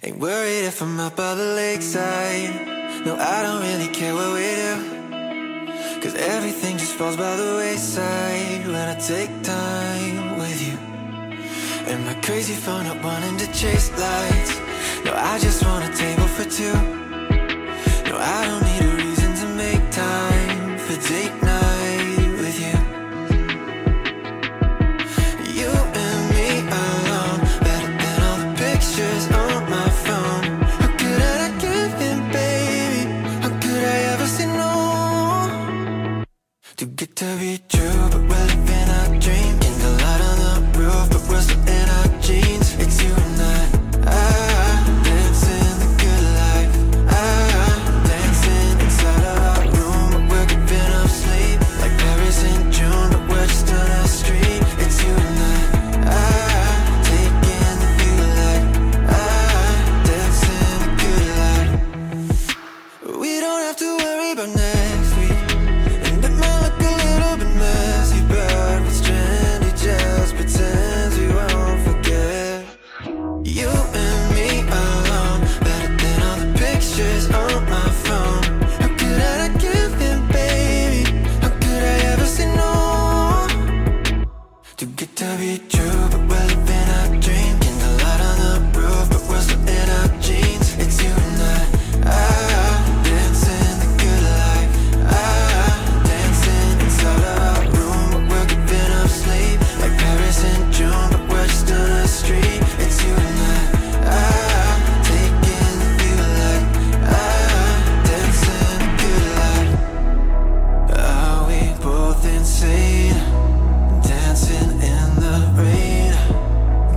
Ain't worried if I'm up by the lakeside. No, I don't really care what we do, cause everything just falls by the wayside when I take time with you. And my crazy phone up wanting to chase lights. No, I just want a table for two. No, I don't need a reason to make time for date night with you. You and me alone, better than all the pictures on my phone. How could I not give in, baby? How could I ever say no? Too good to be true, but we're living our dream. In the light on the roof, but we're still in our jeans. It's you and I dancing the good life. Dancing inside of our room, but we're giving up sleep. Like Paris in June, but we're just on our street. It's you and I taking the good life. Dancing the good life. We don't have to worry about next week, and it might look a little bit messy, but what's trendy just pretends we won't forget. You and me alone, better than all the pictures on my phone. How could I not give in, baby? How could I ever say no? Too good to be true, but we're living our dream. In the light on the roof, but we're still in our jeans. It's you and I dancing the good life. Dancing inside of our room, but we're giving up sleep. Like Paris in June, but we're just on the street. It's you and I taking the good life. Dancing the good life. Are we both insane? Dancing in the rain.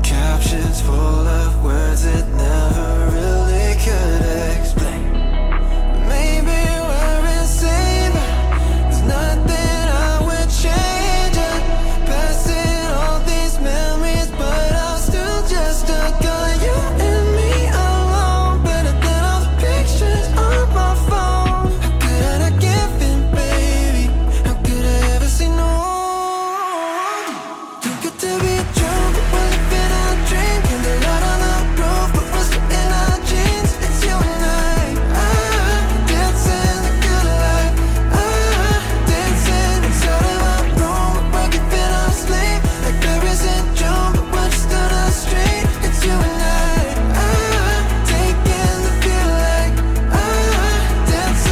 Captions full of words that never really could explain. Maybe we're insane, but there's nothing I would change. I'm passing all these memories, but I'm still just stuck on you and me alone. Better than all the pictures on my phone. How could I not give in, baby? How could I ever say no? Too good to be true, but we're living our dream. In the light on the roof, but we're still in our jeans. It's you and I dancing the good life. Dancing inside of our room, but we're giving up sleep. Like Paris in June, but we're just on our street. It's you and I taking the good life. Dancing the good life. Are we both insane? Dancing in the rain. Captions full of words that never really could explain. Maybe we're insane, but there's nothing I would change. I'm passing all these memories, but I'm still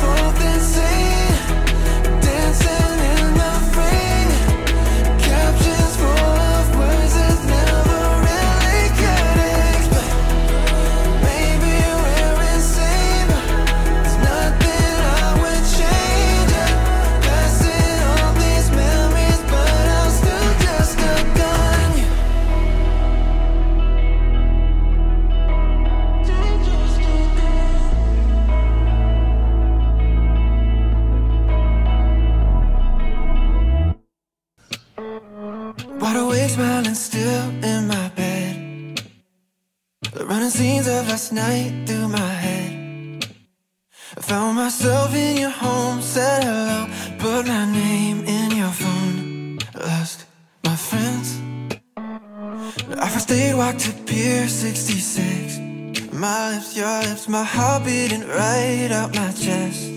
just stuck on you. Wide awake, smiling, still in my bed. Running scenes of last night through my head. I found myself in your home, said hello, put my name in your phone. Lost my friends. Our first date walked to Pier 66. My lips, your lips, my heart beating right out my chest.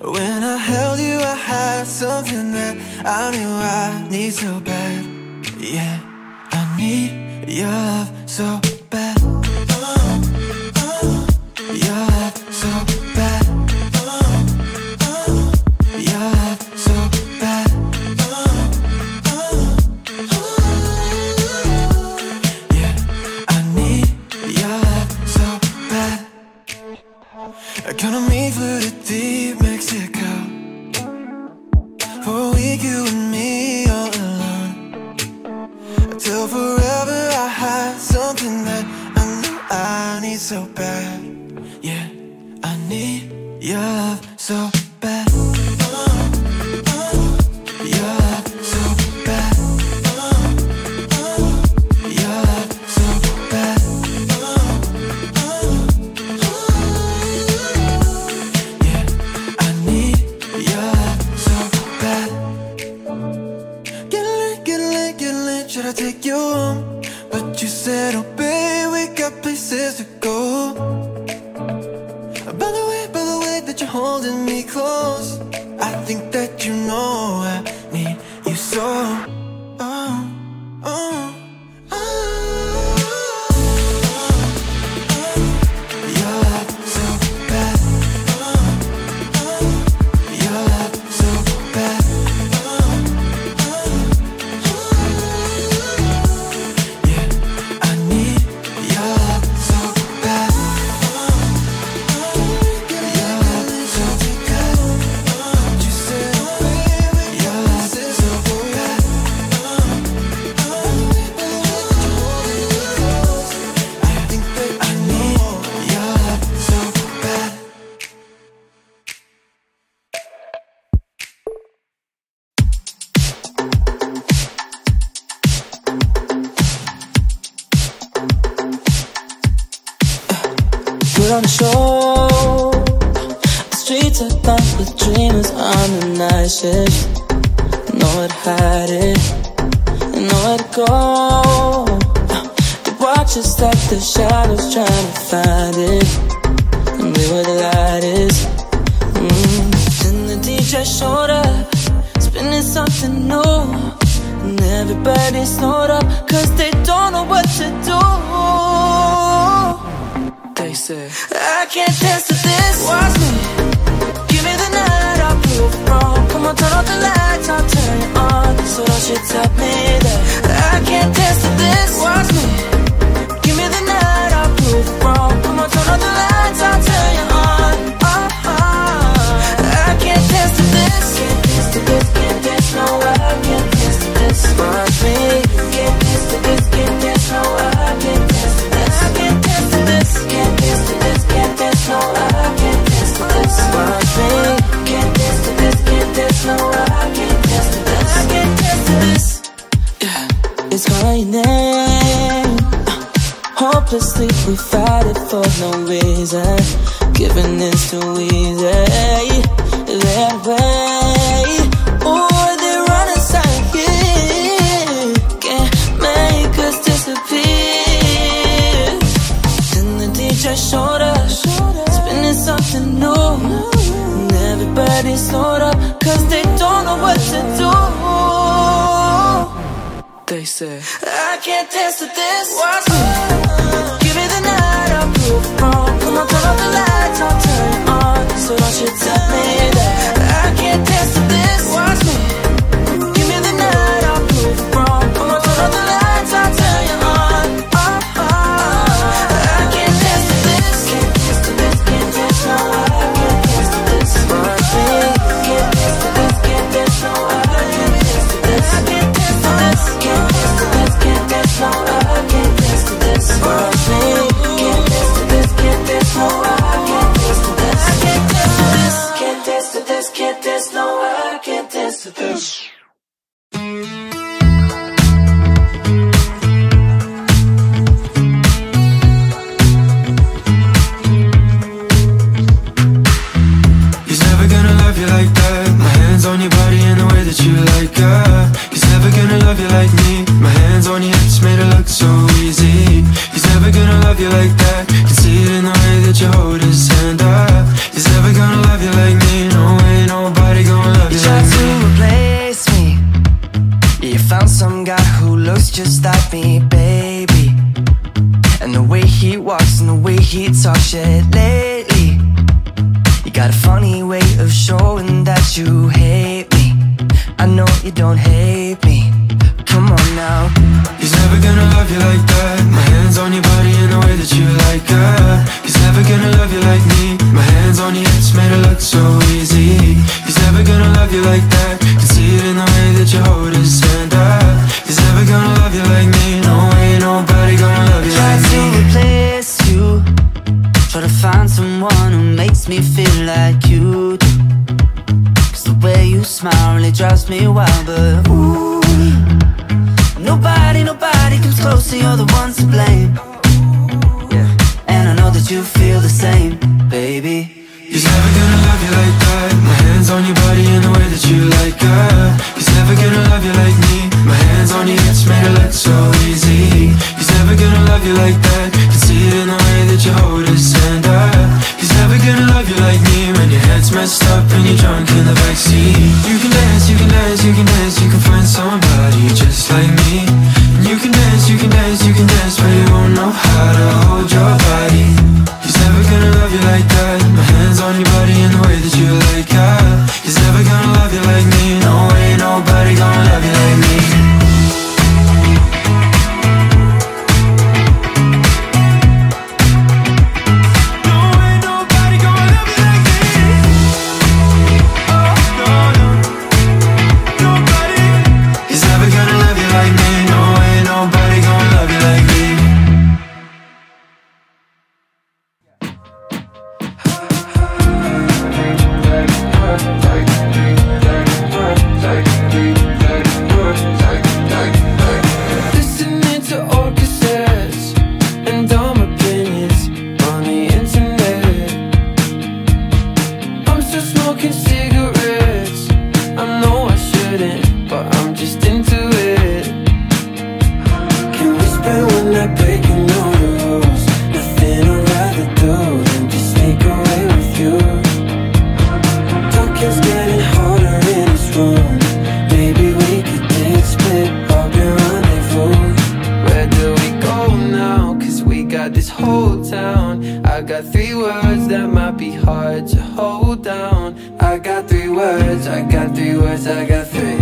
When I held you, I had something that I knew I need so bad. Yeah, I need your love so bad. Your love so bad. Your love so bad. Yeah, I need your love so bad. Economy flew to deep Mexico. For a week you and me all alone. Till forever I had something that I knew I need so bad. Yeah, I need your love so bad. Your love so bad. Your love so bad. Yeah, I need your love so bad. Get lit, get lit, get lit. Should I take you home? on the shore. The streets are packed with dreamers on the night shift. They know how to hide it, they know how to go. They watch us like the shadows trying to find it, and we were the lightest. Then the DJ showed up, spinning something new, and everybody snowed up, cause they don't know what to do. They said, I can't dance to this. Watch me, give me the night, I'll prove it wrong. Come on, turn off the lights, I'll turn it on. So don't you tell me that I can't dance to this. Watch me, give me the night, I'll prove it wrong. Come on, turn off the lights, I'll turn you on. I can't dance to this. Can't dance to this, can't dance, no, I can't dance to this. Watch me, can't dance to this, can't dance, no, I can't dance to this. I can't dance to this, can't dance to this, can't dance, no, I can't dance to this. Watch me, can't dance to this, can't dance, no, I can't dance to this. I can't dance to this. Yeah, it's calling your name. Hopelessly we fight it for no reason. Giving this too easy. That way, oh, they run inside here. Can't make us disappear. Then the DJ showed up, spinning something new, and everybody slowed up, cause they don't know what to do. They said, I can't dance to this. Watch me, give me the night, I'll prove it wrong. Come on, turn off the lights, I'll turn it on. So don't you tell me that I can't dance to this. Watch me, give me the night, I'll prove it wrong. Come on, turn off the lights, I'll turn you on. I can't dance to this. Can't dance to this, can't dance, no, I can't dance to this. Watch me, can't dance to this, can't dance, no, I can't dance to this. I can't dance to this. Can't dance to this, can't dance, no, I can't dance to this. Watch me, can't dance to this, can't dance, no, I can't dance to this. I can't dance to this. Can't dance to this, can't dance, no, I can't dance to this. He's never gonna love you like that. My hands on your body in the way that you like it. He's never gonna love you like me. My hands on your hips made it look so easy. He's never gonna love you like that. Can see it in the way that you hold his hand up. He's never gonna love you like me. No way, nobody gonna love you like me. You tried to replace me. You found some guy who looks just like me, baby. And the way he walks and the way he talks shit lately, you got a funny way of showing that you hate me. I know you don't hate me. Come on now. He's never gonna love you like that. My hands on your body in the way that you like it. He's never gonna love you like me. My hands on your hips made it look so easy. He's never gonna love you like that. Can see it in the way that you hold his hand up. He's never gonna love you like me. No way, nobody gonna love you like me. Try to replace you. Try to find someone who makes me feel like you do. Cause the way you smile really drives me wild, but ooh, nobody comes close, and you're the ones to blame. Yeah. And I know that you feel the same, baby. He's never gonna love you like that. My hands on your body in the way that you like it. He's never gonna love you like me. My hands on your hips made it look so easy. He's never gonna love you like that. Can see it in the way that you hold his hand up. He's never gonna love you like me. When your head's messed up and you're drunk in the backseat. You can dance, you can dance, you can dance. You can find somebody just like me. And you can dance, you can dance, you can dance, but you won't know how to hold your body. He's never gonna love you like that. My hands on your body in the way that you like it. He's never gonna love you like me. No way, nobody gonna love you like me. I'm not breaking no rules. Nothing I'd rather do than just sneak away with you. Talking's getting harder in this room. Maybe we could date, split up and rendezvous. Where do we go now? Cause we got this whole town. I got three words that might be hard to hold down. I got three words, I got three words, I got three.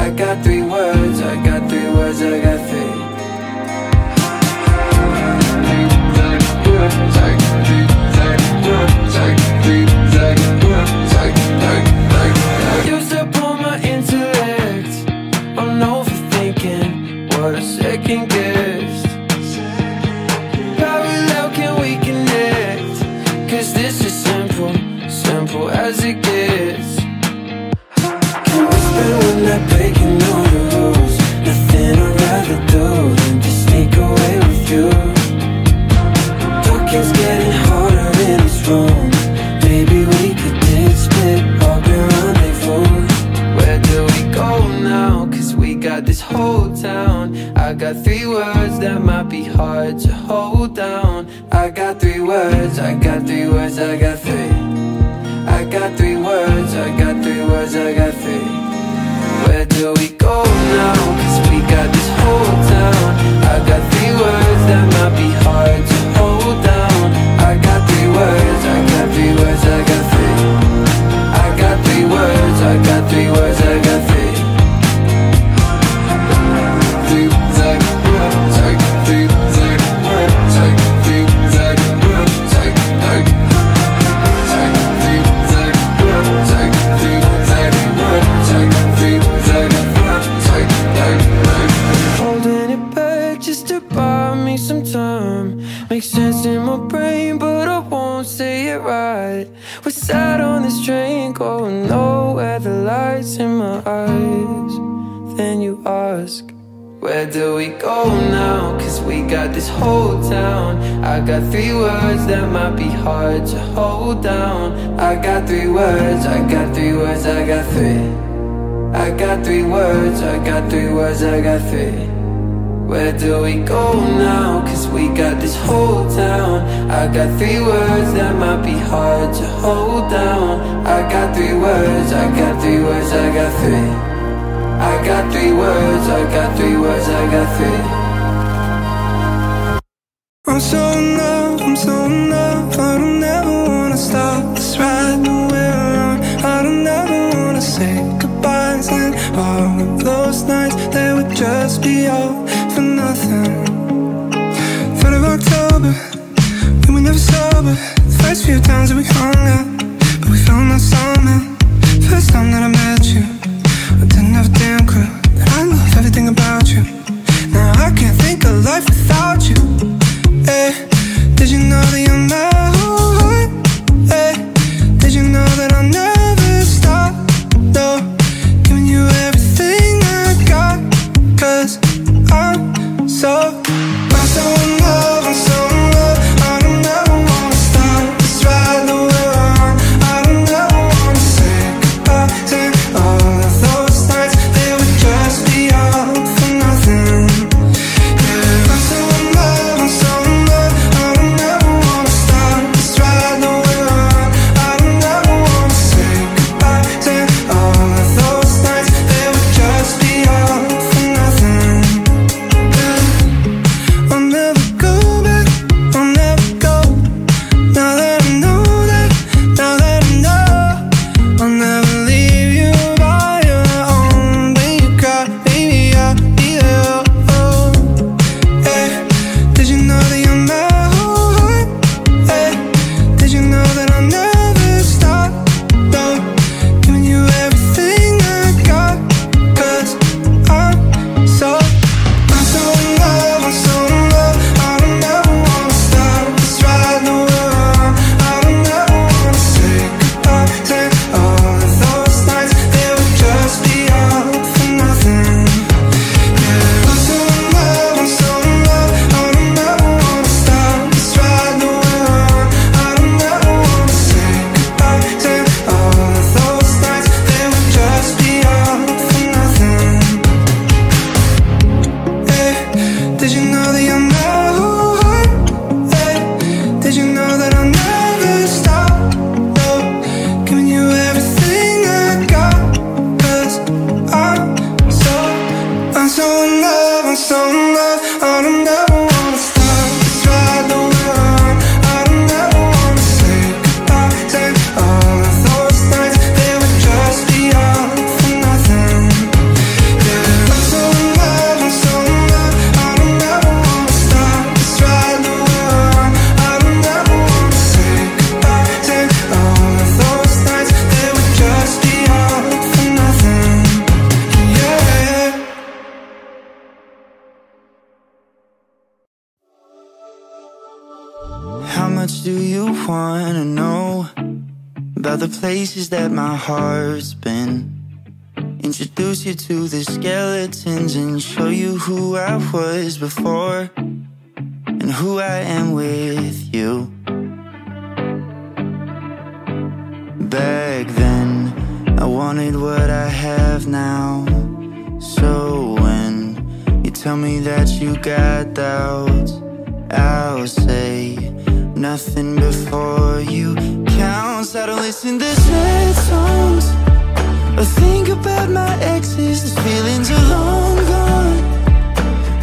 I got three words, I got three words, I got three. I used up all my intellect on overthinking what a second guess. Parallel, can we connect? Cause this is simple, simple as it gets. Can we spend one night breaking all the rules? Nothing I'd rather do than just sneak away with you. Talking's getting harder in this room. Maybe we could date, split up and rendezvous. Where do we go now? Cause we got this whole town. I got three words that might be hard to hold down. I got three words, I got three words, I got three. I got three words, I got three words, I got three. Where do we go now? Cause we got this whole town. I got three words that might be hard to hold down. I got three words, I got three words, I got three. I got three words, I got three words, I got three. Three words, I got words, I got three words, I got words, I got three words, I got words, I got words. Holding it back just to buy me some time. Makes sense in my brain, but I won't say it right. We're sat on this train going nowhere, the lights in my eyes. Then you ask, where do we go now? Cause we got this whole town. I got three words that might be hard to hold down. I got three words, I got three words, I got three. I got three words, I got three words, I got three. Where do we go now? Cause we got this whole town. I got three words that might be hard to hold down. I got three words, I got three words, I got three. I got three words, I got three words, I got three. I'm so in love, I'm so in love. I don't ever wanna stop this ride that we're on. I don't ever wanna say goodbyes. And all of those nights, they would just be all for nothing. 3rd of October, we were never sober. The first few times that we hung out, but we found that summer. First time that I met you, I didn't have a damn clue that I love everything about you. Now I can't think of life without you. Hey, did you know that you're my whole heart? Hey, did you know that I'll never stop? No, giving you everything I got. Cause I'm so, I'm so in love, I'm so in love. I don't ever wanna stop this ride that we're on. I don't ever wanna say goodbye to all of those. I'm so in love, I'm so in love. I don't ever wanna stop. Did you know that you're not that? Did you know that I'll never stop? No, giving you everything I got, 'cause I'm so in love, I'm so in love. I don't know. Wanna know about the places that my heart's been. Introduce you to the skeletons and show you who I was before and who I am with you. Back then, I wanted what I have now. So when you tell me that you got doubts, I'll say nothing before you counts. I don't listen to sad songs or think about my exes. These feelings are long gone,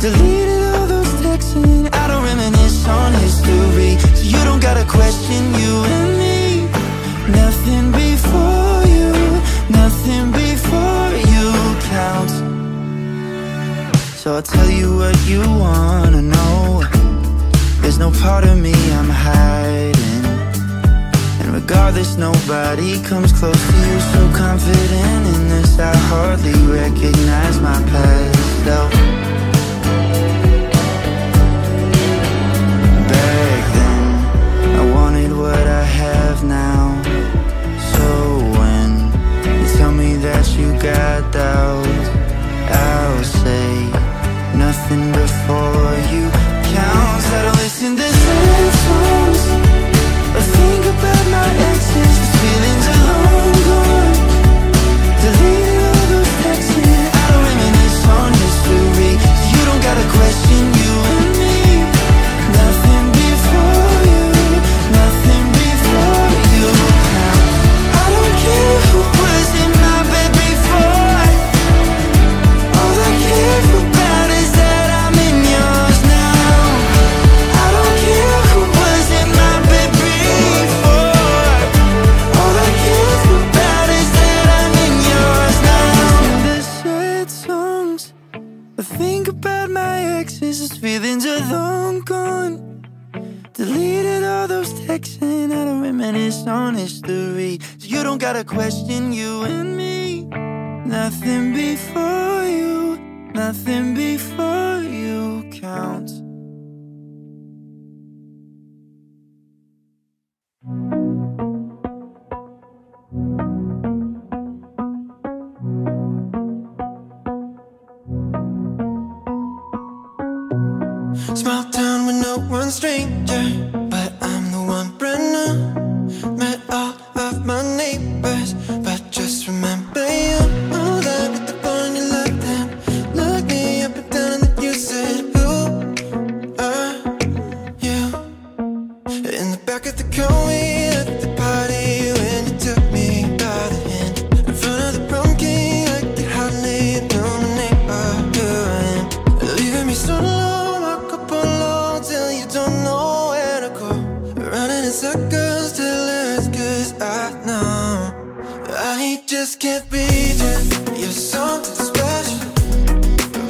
deleted all those texts, and I don't reminisce on history, so you don't gotta question you and me. Nothing before you, nothing before you counts. So I'll tell you what you wanna know. There's no part of me I'm hiding, and regardless, nobody comes close to you. So confident in this, I hardly recognize my past self. Back then, I wanted what I have now. So when you tell me that you got doubts, I'll say nothing before you counts. I don't listen to sad songs or think about my exes. These feelings are long gone, deleted all those texts, and I don't reminisce on history, so you don't gotta question you and me. Nothing before you, nothing before you counts. I don't care who was in my bed before, all I care about is that I'm in yours now. Feelings are long gone, deleted all those texts, and I don't reminisce on history, so you don't gotta question you and me. Nothing before you, nothing before you counts. Small town with no one stranger, but I'm the one brand new. Met all of my neighbors, but just remember you. All that at the point you looked at, looked me up and down, and you said, who are you? In the back of the car we at the party, when you took me by the hand, in front of the prom king, like you hardly know my name or who I am. Leaving me so long, don't know where to go, running in circles till it's 'cause I know I just can't be you. You're something special,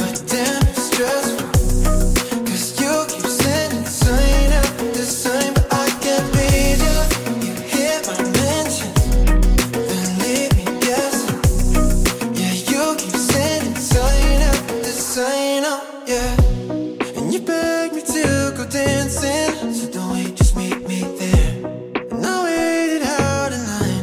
but damn it's stressful, 'cause you keep sending sign after the sign, but I can't be you. You hear my mention, then leave me guessing. Yeah, you keep sending sign after the sign, oh yeah. And you beg me to go dancing, so don't wait, just meet me there. And I waited out in line.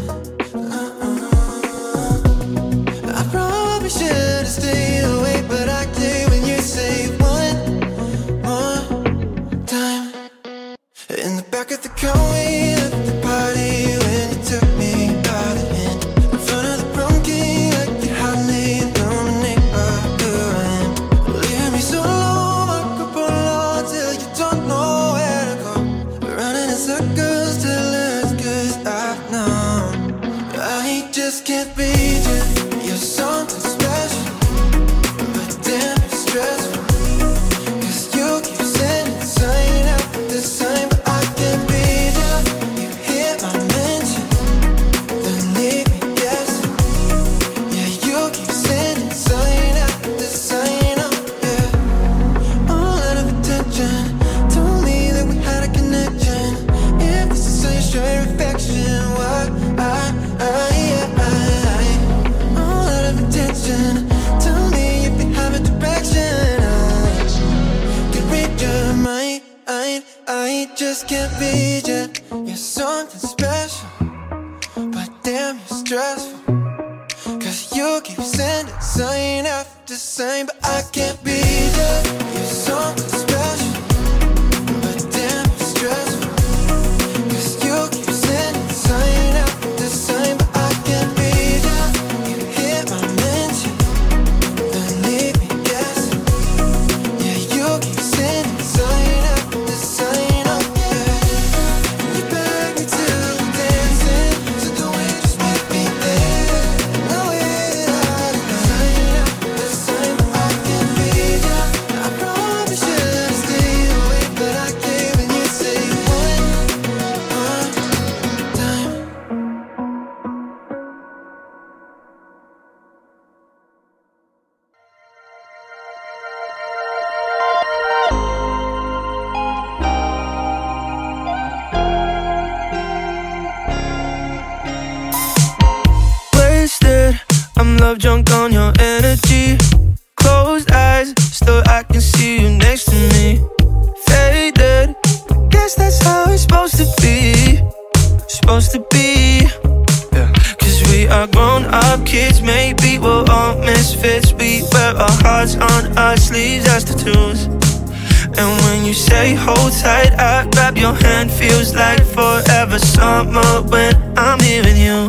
I just can't beat you. You're something special, but damn, you're stressful. Cause you keep sending sign after sign, but I can't beat you. You're something special, but damn, you're stressful. Cause you keep sending sign after sign, but I can't beat you. You hit my mention, don't leave me guessing. Yeah, you keep sending sign after sign. Love drunk on your energy. Closed eyes, still I can see you next to me. Faded, I guess that's how it's supposed to be. Supposed to be, yeah. Cause we are grown up kids, maybe we're all misfits. We wear our hearts on our sleeves, that's tattoos. And when you say hold tight, I grab your hand, feels like forever summer when I'm here with you.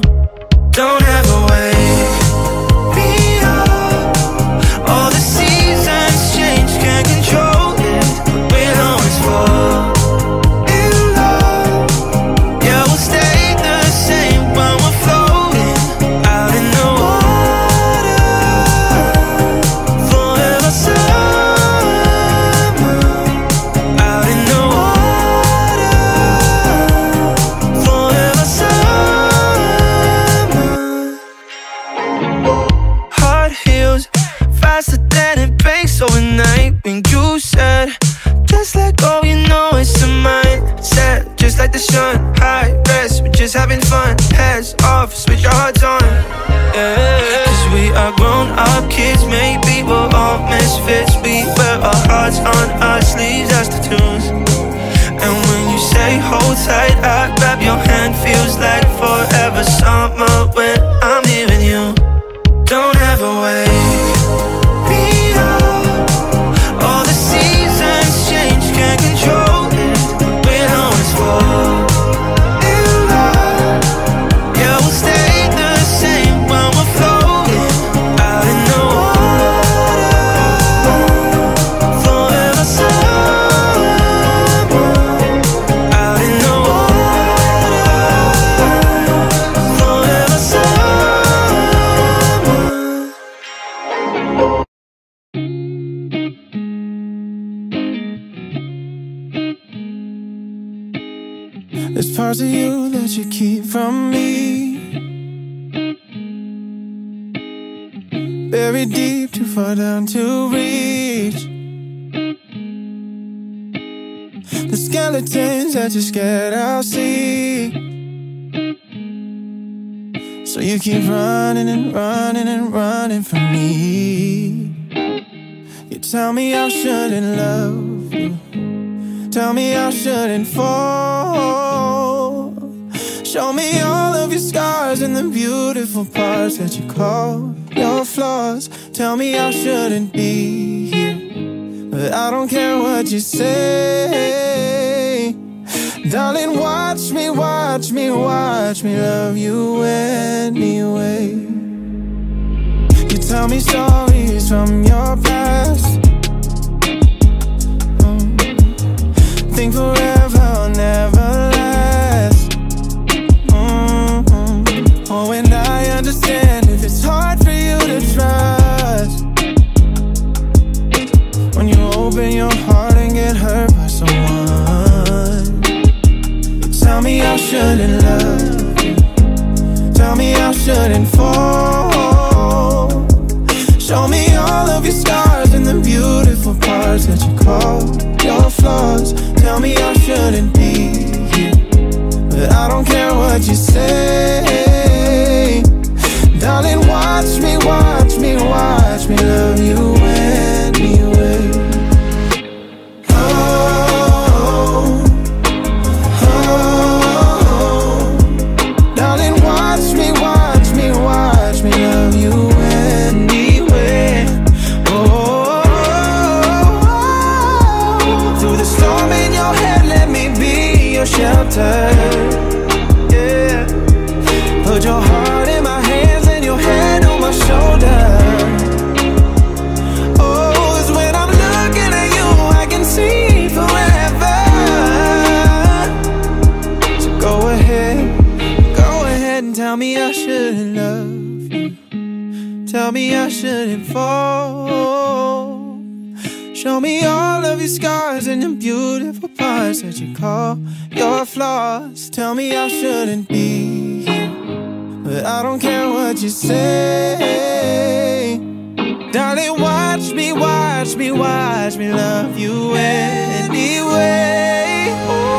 Don't ever wait. All the seasons change, can't control it. We'll always fall in love. Yeah, we'll stay the same when we're floating out in the water. Forever summer. Out in the water. Forever summer. Hot heels, faster than it breaks overnight. When you said, just let go, you know it's a mindset. Just like the sun, high rest, we're just having fun. Heads off, switch our hearts on, yeah. Cause we are grown up kids, maybe we're all misfits. We wear our hearts on our sleeves, that's tattoos. And when you say hold tight, I grab your hand, feels like forever summer when I'm here with you. Don't ever wait. There's parts of you that you keep from me, buried deep, too far down to reach. The skeletons that you're scared I'll see. So you keep running and running and running from me. You tell me I shouldn't love you, tell me I shouldn't fall. Show me all of your scars and the beautiful parts that you call your flaws. Tell me I shouldn't be here, but I don't care what you say. Darling, watch me, watch me, watch me love you anyway. You tell me stories from your past. Think forever, I'll never last. Oh, and I understand if it's hard for you to trust when you open your heart and get hurt by someone. Tell me I shouldn't love you, tell me I shouldn't fall. Show me all of your scars and the beautiful parts that you call your flaws. Tell me I shouldn't be here, but I don't care what you say. Darling, watch me, watch me, watch me love you anyway. Oh. go ahead, let me be your shelter. Yeah. Put your heart in my hands and your head on my shoulder. Oh, it's when I'm looking at you I can see forever. So go ahead and tell me I shouldn't love you. Tell me I shouldn't fall. Show me all of your scars and the beautiful parts that you call your flaws. Tell me I shouldn't be here, but I don't care what you say. Darling, watch me, watch me, watch me love you anyway. Oh.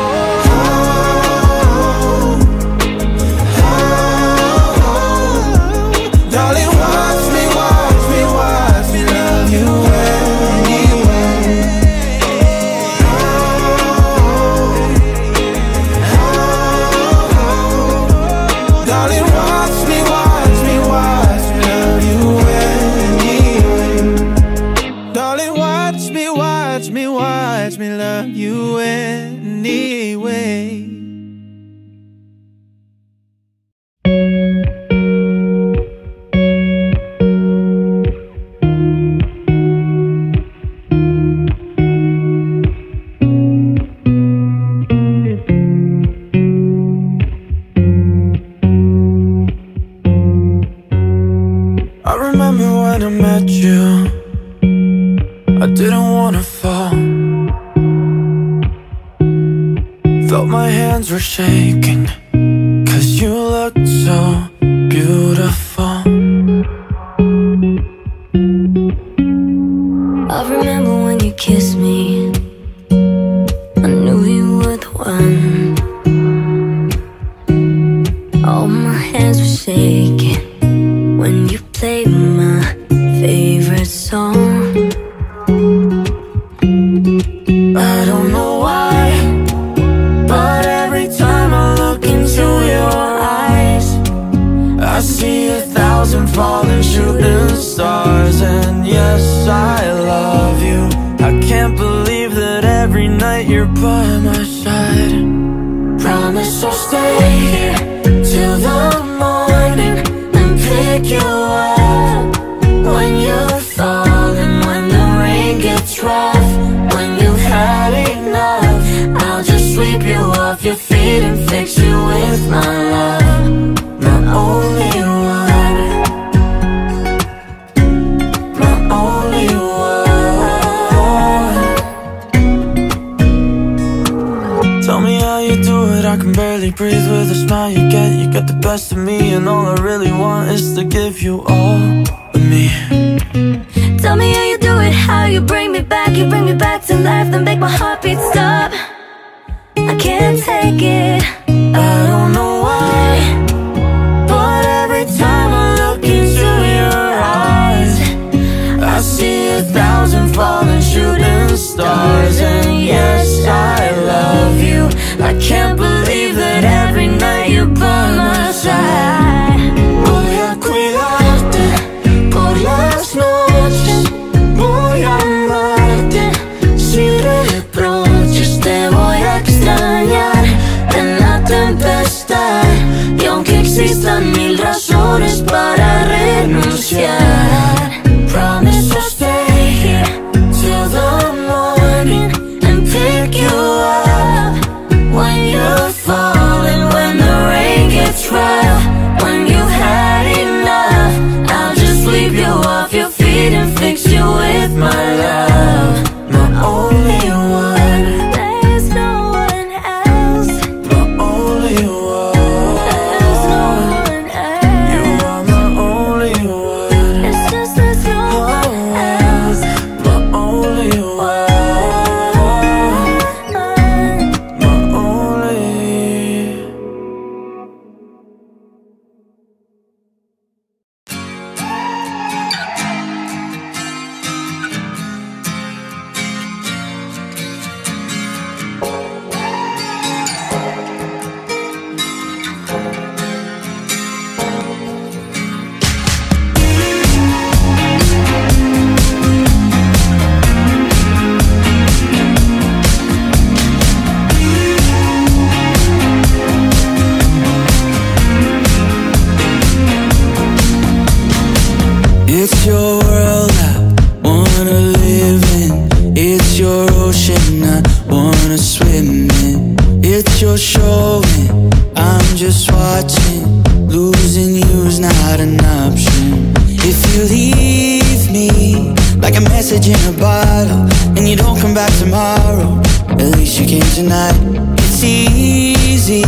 what you're showing, I'm just watching. Losing you's not an option. If you leave me like a message in a bottle, and you don't come back tomorrow, at least you came tonight. It's easy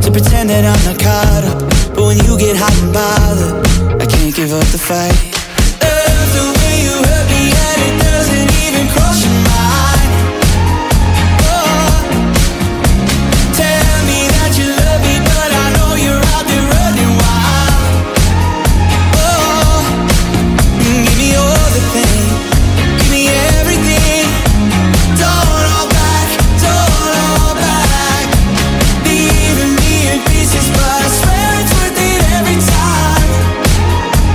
to pretend that I'm not caught up, but when you get hot and bothered, I can't give up the fight. Love the way you hurt me and it doesn't even cross your mind. Oh, tell me that you love me, but I know you're out there running wild. Oh, give me all the pain, give me everything. Don't hold back, don't hold back. Leaving me in pieces, but I swear it's worth it every time.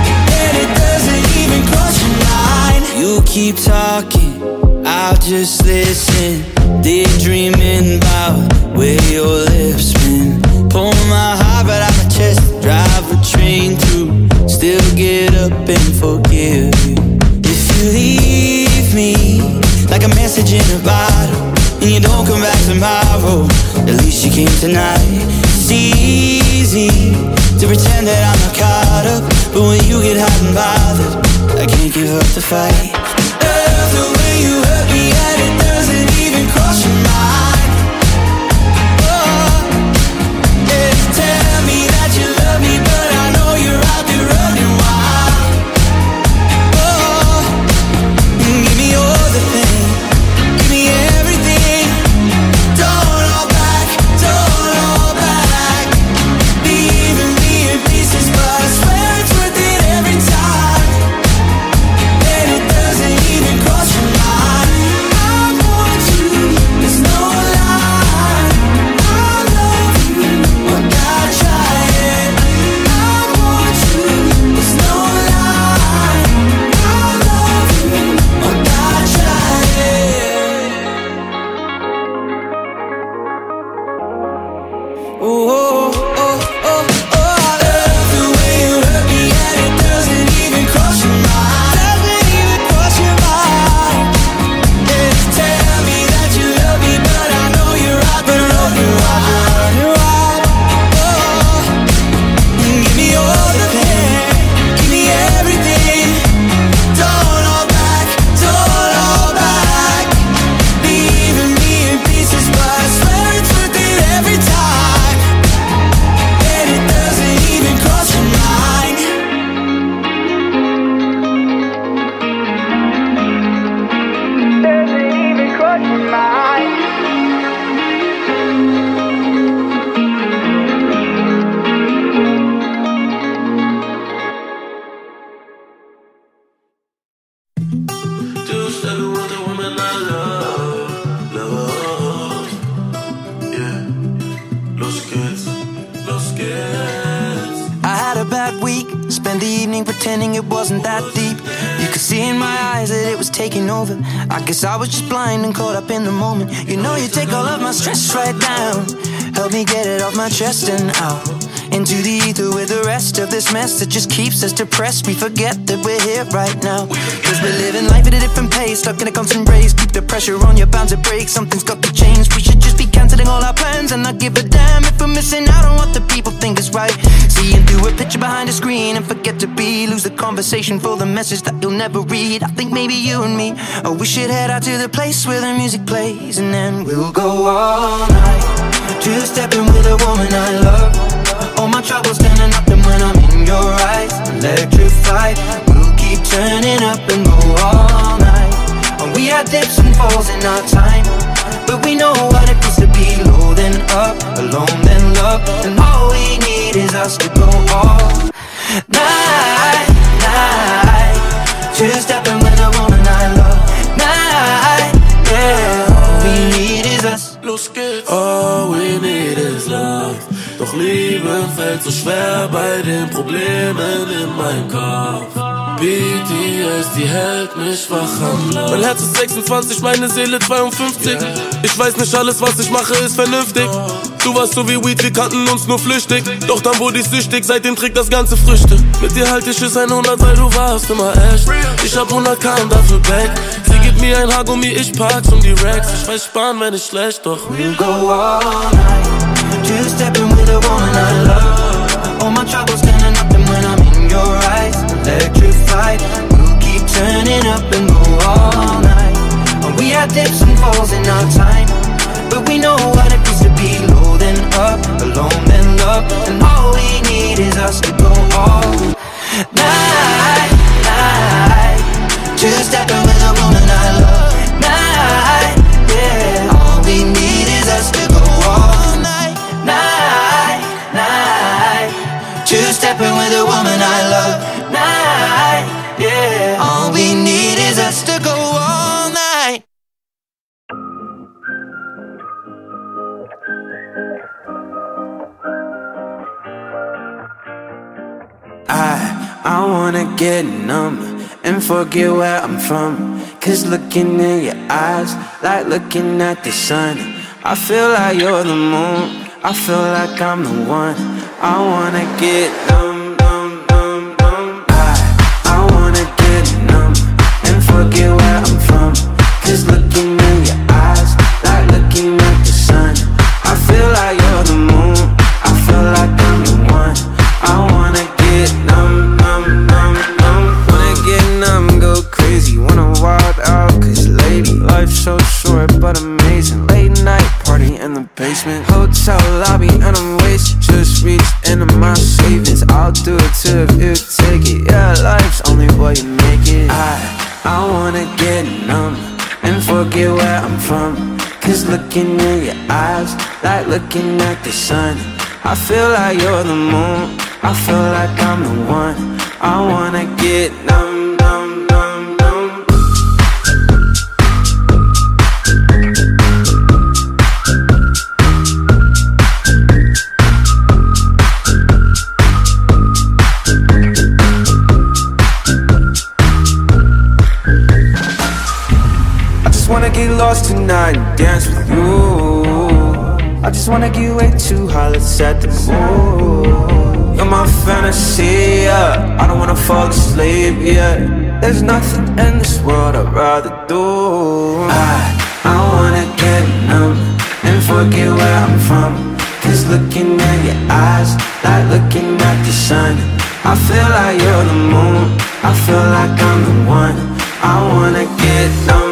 And it doesn't even cross your mind. You keep talking, I'll just listen. Daydreaming about where your lips been. Pull my heart right out my chest, drive a train through, still get up and forgive you. If you leave me like a message in a bottle, and you don't come back tomorrow, at least you came tonight. It's easy to pretend that I'm not caught up, but when you get hot and bothered, I can't give up the fight. Love the way you hurt me and it doesn't even cross your mind. Oh, and you tell me that you love me, but I know you're out there running wild. Oh, give me all the pain, give me everything. Don't hold back, don't hold back. Leaving me in pieces, but I swear it's worth it every time. And it doesn't even cross your mind. I want you, there's no lie. I love you, but I try it. I want you, there's no lie. I love you, but I try it. Oh, oh, oh, oh, oh. I love the way you hurt me and it doesn't even cross your mind. Doesn't even cross your mind. And you tell me that you love me, but I know you're out there running wild. Oh, give me all the pain, give me everything. Don't hold back, don't hold back. Leaving me in pieces, but I swear it's worth it every time. And it doesn't even cross your mind. Doesn't even cross your mind. Two-step with the woman I love, love. Yeah, los kids. I had a bad week, spent the evening pretending it wasn't that deep. You could see in my eyes that it was taking over. I guess I was just blind and caught up in the moment. You know you take all of my stress right down, help me get it off my chest and out into the ether with the rest of this mess that just keeps us depressed. We forget that we're here right now, cause we're living life at a different pace, stuck in a constant race. Keep the pressure on, you're bound to break. Something's got to change. We should just be cancelling all our plans and not give a damn if we're missing out on what the people think is right. Seeing through a picture behind a screen and forget to be. Lose the conversation for the message that you'll never read. I think maybe you and me, oh, we should head out to the place where the music plays, and then we'll go all night. Two-stepping with a woman I love. All my troubles turn to nothing when I'm in your eyes. Electrified, we'll keep turning up and go all night. And we had dips and falls in our time, but we know what it means to be low then up, alone then loved. And all we need is us to go all night, night. Two-stepping with a woman I love. Night, yeah. All we need is us. Los kids. All we need is love. Doch Liebe fällt so schwer bei den Problemen in meinem Kopf. PTSD hält mich wach am Lauf. Mein Herz ist 26, meine Seele 52. Ich weiß nicht, alles was ich mache ist vernünftig. Du warst so wie Weed, wir kannten uns nur flüchtig. Doch dann wurde ich süchtig, seitdem trägt das ganze Früchte. Mit dir halte ich es 100, weil du warst immer echt. Ich hab 100k und dafür Back. Sie gibt mir ein Haargummi, ich pack's die Racks. Ich weiß Spahn, wenn ich schlecht, doch we'll go all night, two-stepping with a woman I love. All my troubles standing up and when I'm in your eyes, electrified. We'll keep turning up and go all night. We had dips and falls in our time, but we know what it means to be low then up, alone then loved. And all we need is us to go all night, night. Two-stepping with a woman I love, night, yeah. All we need is us to go all night, night, night. Two-stepping with a woman I love, night, yeah. All we need is us to go all night. I wanna get numb and forget where I'm from, 'cause looking in your eyes, like looking at the sun. I feel like you're the moon, I feel like I'm the one. I wanna get numb, numb, numb, numb. I wanna get numb and forget where I'm from, 'cause looking in your eyes, like looking at the sun. I feel like you're the moon, I feel like I'm the one. I wanna get numb, numb, numb. Go crazy, wanna wild out, 'cause lady, life's so short but amazing. Late night party in the basement, hotel lobby and I'm wasted. Just reach into my savings, I'll do it too if you take it. Yeah, life's only what you make it. I wanna get numb and forget where I'm from, 'cause looking in your eyes, like looking at the sun. I feel like you're the moon, I feel like I'm the one. I wanna get numb. Lost tonight and dance with you. I just wanna get way too high, let's set the mood. You're my fantasy, yeah. I don't wanna fall asleep, yeah. There's nothing in this world I'd rather do. I wanna get numb and forget where I'm from, 'cause looking in your eyes, like looking at the sun. I feel like you're the moon, I feel like I'm the one. I wanna get numb.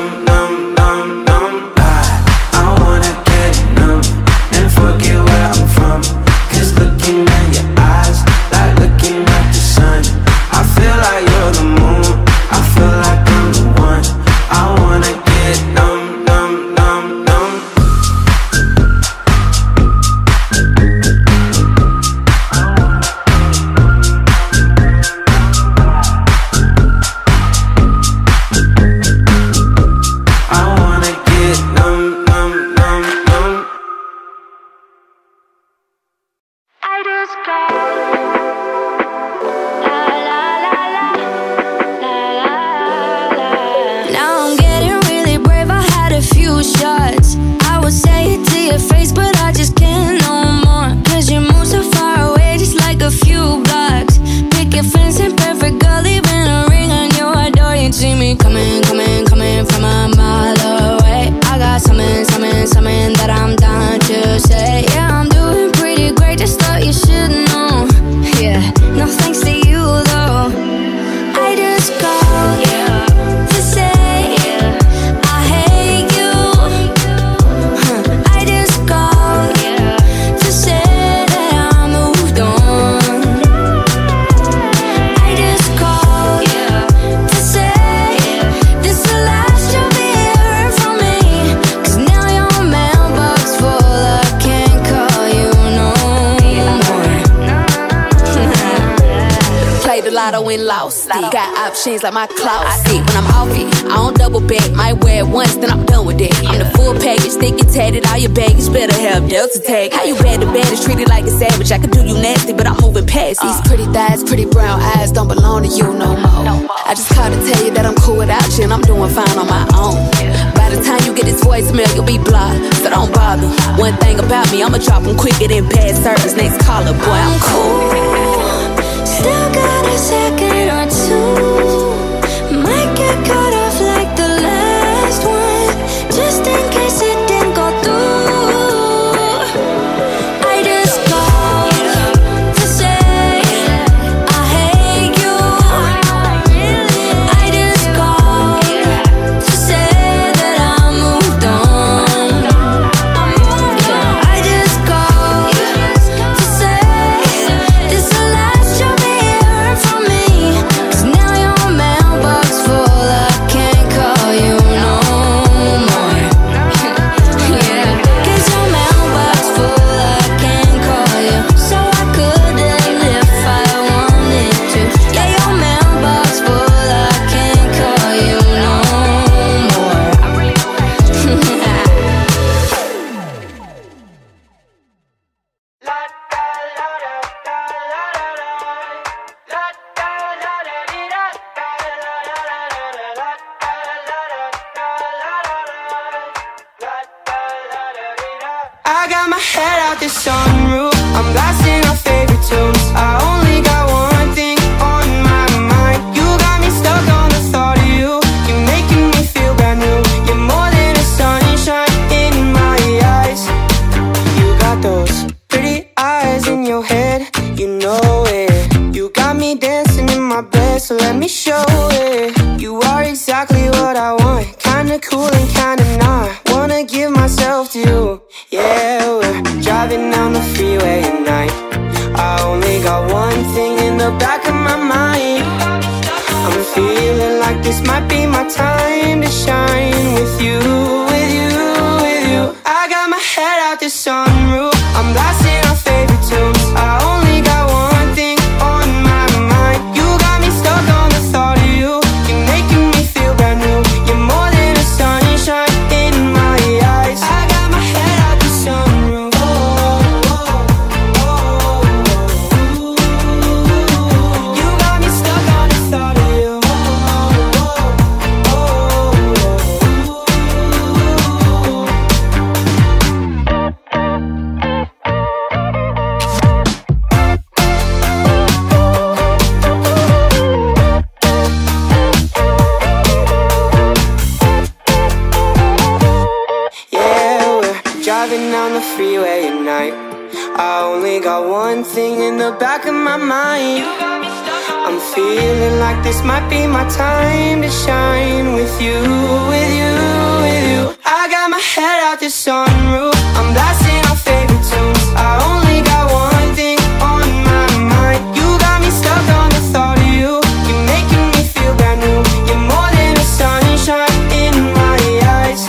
Like my clout, see when I'm off it, I don't double back. Might wear it once, then I'm done with it. I'm the full package, thick and tatted. All your baggage better have Delta tag. How you bad to bad is treated like a savage. I could do you nasty, but I'm moving past. These pretty thighs, pretty brown eyes don't belong to you no more. I just called to tell you that I'm cool without you and I'm doing fine on my own. By the time you get this voicemail, you'll be blocked, so don't bother. One thing about me, I'ma drop them quicker than bad service. Next caller, boy, I'm cool. Still got a second or two. Might get cut off like the last. I got my head out this sunroof, I'm blasting my favorite tunes. I only got one thing on my mind. You got me stuck on the thought of you. You're making me feel brand new. You're more than a sunshine in my eyes. You got those pretty eyes in your head, you know it. You got me dancing in my bed, so let me show it. You are exactly what I want, kinda cool and kinda not. Wanna give myself to you. Yeah, we're driving down the freeway at night. I only got one thing in the back of my mind. I'm feeling like this might be my time to shine. With you, with you, with you. I got my head out this sunroof, I'm blasting our favorite tunes. I only got one thing on my mind. You got me stuck on the thought of you. You're making me feel brand new. You're more than a sunshine in my eyes. I got my head out the sunroof. You got me stuck on the thought of you. Yeah, we're driving down the freeway at night. I only got one thing in the back of my mind. I'm feeling like this might be my time to shine. With you, with you, with you. I got my head out this sunroof, I'm blasting our favorite tunes. I only got one thing on my mind. You got me stuck on the thought of you. You're making me feel brand new. You're more than a sunshine in my eyes.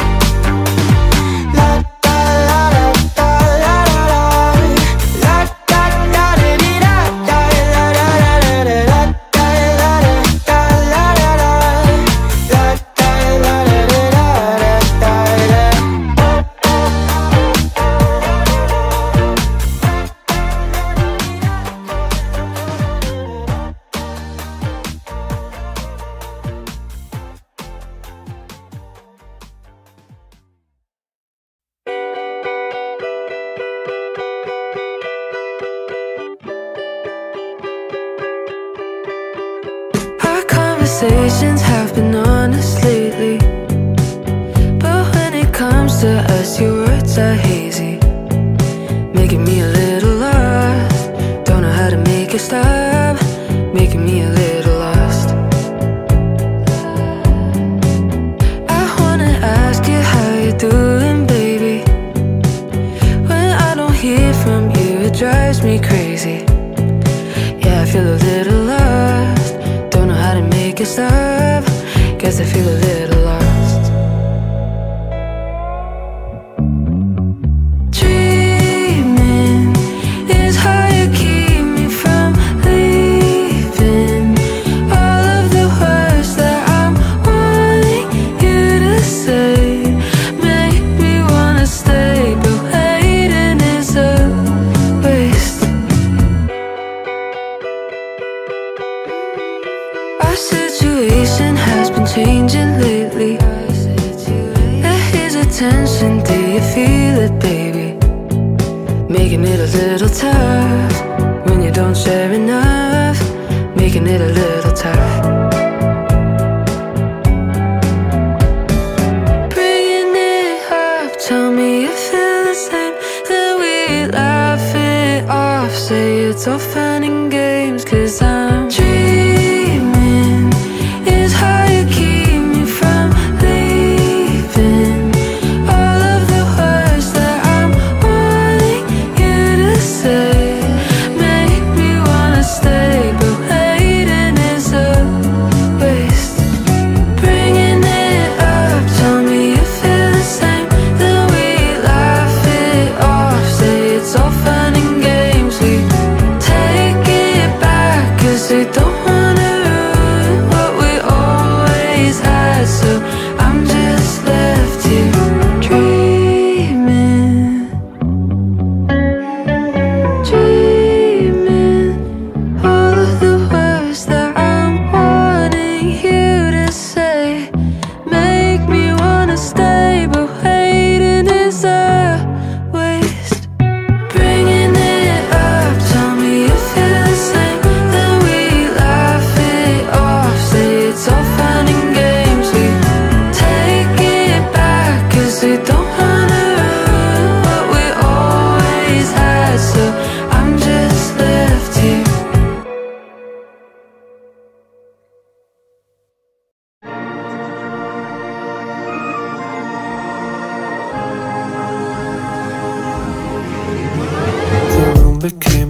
Conversations have been honest lately, but when it comes to us, your words are hazy, making me a little lost. Don't know how to make it stop, making me a little lost. I wanna ask you how you're doing, baby. When I don't hear from you, it drives me crazy. Yeah, I feel a little lost. Stop, guess I feel a little lost. Dreaming is how you keep me from leaving. All of the words that I'm wanting you to say make me wanna stay, but waiting is a waste. I said situation has been changing lately. There is a tension, do you feel it, baby? Making it a little tough when you don't share enough, making it a little tough. Bringing it up, tell me you feel the same. Then we laugh it off, say it's all fun and games. 'Cause I'm dreaming is how you keep me from leaving. All of the words that I'm wanting you to say make me wanna stay, but waiting is a waste. Bringing it up, tell me you feel the same. Then we laugh it off, say it's all fun and games. We take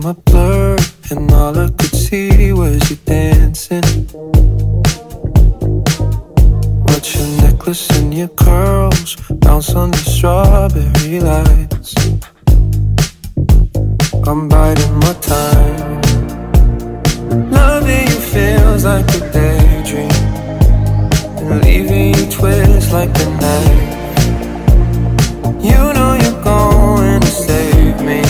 a blur, and all I could see was you dancing. Watch your necklace and your curls bounce on the strawberry lights. I'm biding my time. Loving you feels like a daydream, and leaving you twists like a knife. You know you're going to save me.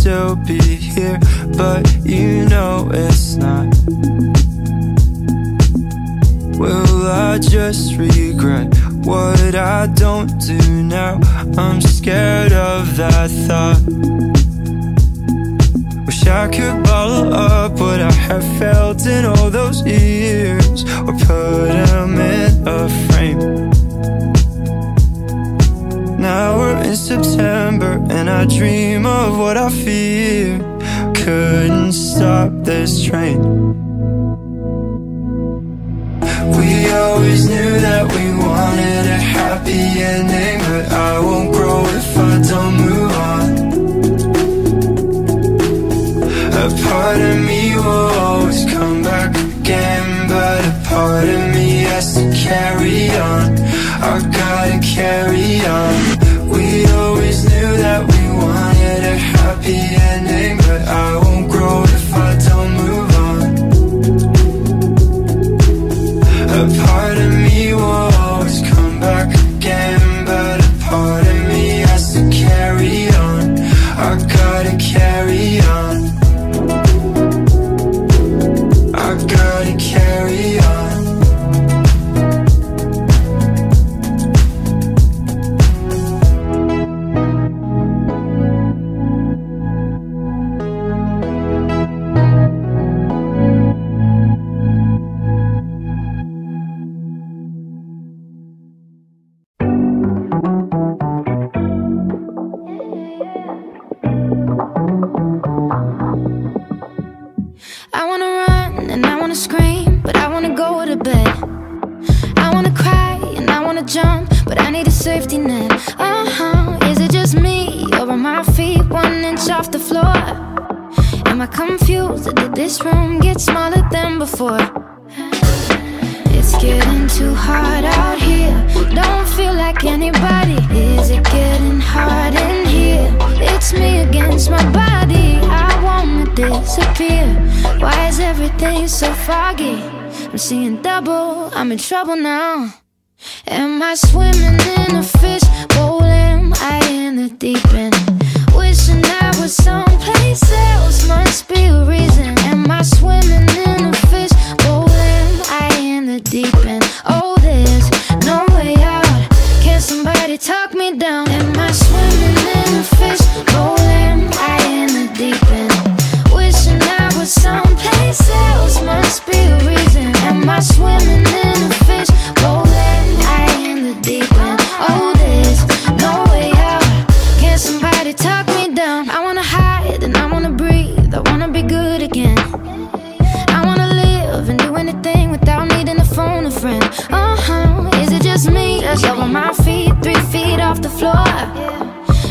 Still be here, but you know it's not. I just regret what I don't do now. I'm scared of that thought. Wish I could bottle up what I have felt in all those years, or put them in a frame. Now we're in September and I dream of what I fear. Couldn't stop this train. We always knew that we wanted a happy ending, but I won't grow if I don't move on. A part of me will always come back again, but a part of me has to carry on. I gotta carry on. We always knew that we wanted a happy ending, but I won't grow if I don't move on. A part of me will always come back again, but a part of me has to carry on. I gotta carry on. I gotta carry on. Seeing double, I'm in trouble now. Am I swimming in a fish bowl? Am I in the deep end? Wishing I was someplace else, must be a reason. Am I swimming in a fish bowl? Am I in the deep end? Oh, there's no way out. Can somebody talk me down? Am I swimming in a fish bowl? Am I in the deep end? Wishing I was someplace else, must be a reason. Am I swimming in a fish bowl? Am I in the deep end? Oh, there's no way out. Can somebody talk me down? I wanna hide and I wanna breathe. I wanna be good again. I wanna live and do anything without needing to phone a friend. Is it just me? Over my feet, 3 feet off the floor.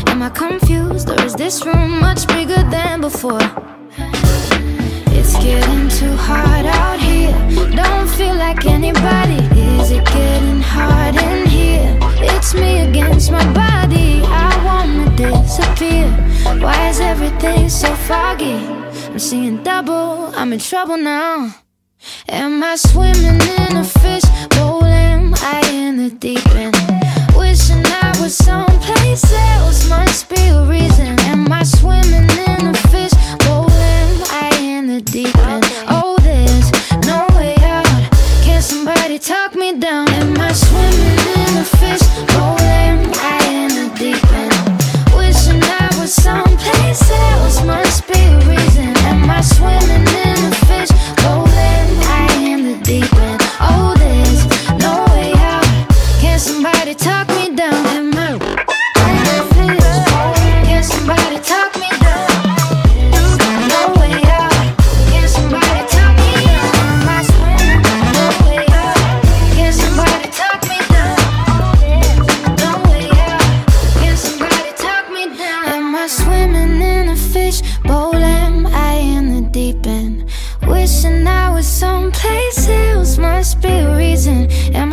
Am I confused or is this room much bigger than before? It's getting too hard out here. Don't feel like anybody. Is it getting hard in here? It's me against my body. I wanna disappear. Why is everything so foggy? I'm seeing double. I'm in trouble now. Am I swimming in a fish bowl? Am I in the deep end? Wishing I was someplace else. Must be a reason. Am I swimming in a fish bowl? Deep end. Oh, there's no way out. Can somebody talk me down? Am I swimming in a fish bowl? Am I in the deep end? Wishing I was someplace else, must be a reason. Am I swimming in a fish bowl? Am I in the deep end? Oh, there's no way out. Can somebody talk me down? Am I in the fish bowl? Can somebody talk me down?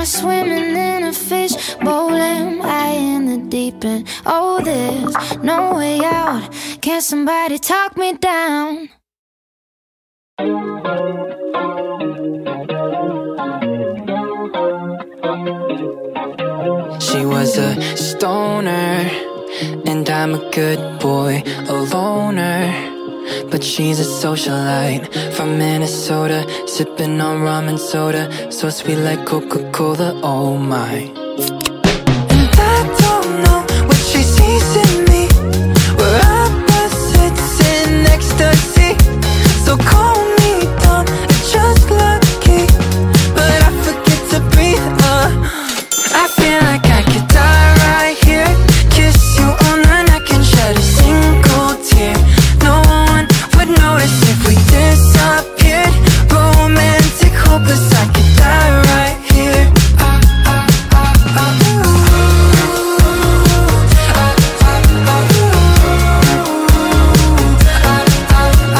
Swimming in a fish bowl, am I in the deep end? Oh, there's no way out. Can somebody talk me down? She was a stoner, and I'm a good boy, a loner. but she's a socialite from Minnesota, sipping on rum and soda, so sweet like Coca-Cola, oh my. And I don't know what she sees in me, we're opposites in ecstasy, so call me dumb, it's just lucky, but I forget to breathe, I feel like I could die right here, kiss you all night, I can shed a single tear. No one would notice if we disappeared, romantic, hopeless, I could die right here. I could die right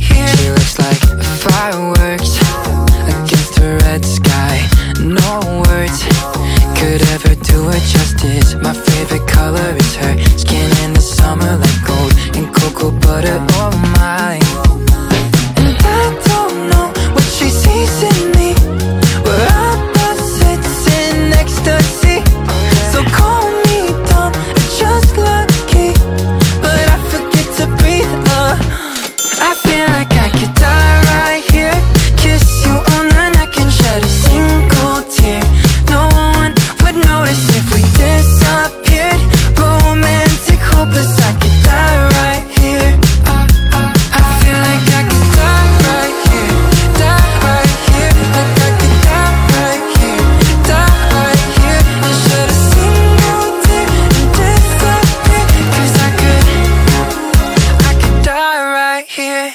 here. She looks like fireworks against the red sky. No words could ever do her justice. My favorite color is her skin in the summer, like gold and cocoa butter, oh my. And I don't know what she sees in me, we're opposites in ecstasy, so call me dumb, it's just lucky, but I forget to breathe, I feel like I could die right here, kiss you all night, I can shed a single tear. No one would notice if we disappeared, romantic, hopeless, I could die right here. I feel like I could die right here, like I could die right here, and shed a single tear and disappear, 'cause I could die right here.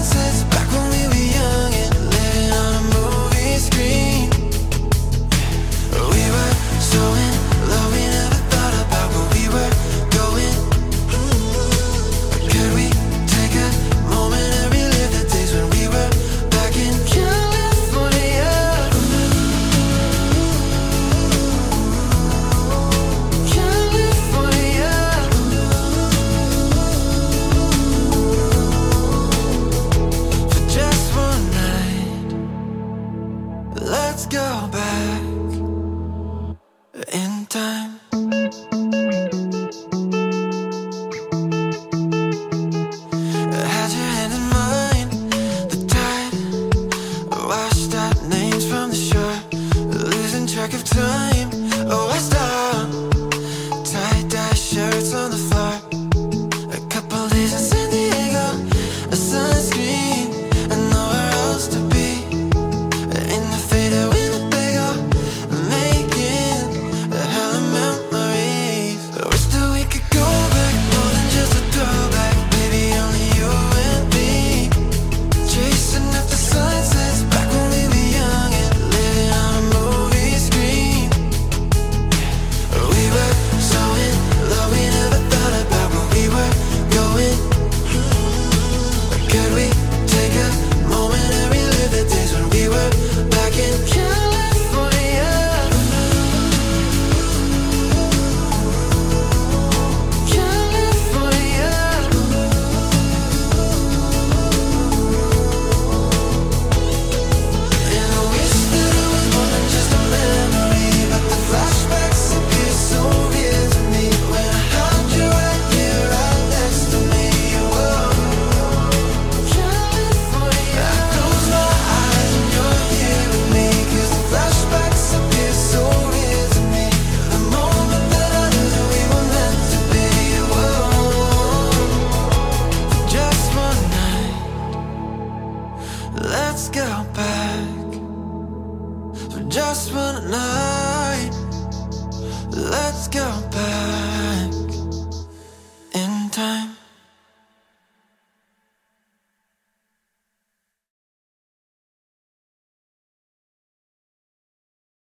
Sunset's back when we just one night. Let's go back in time.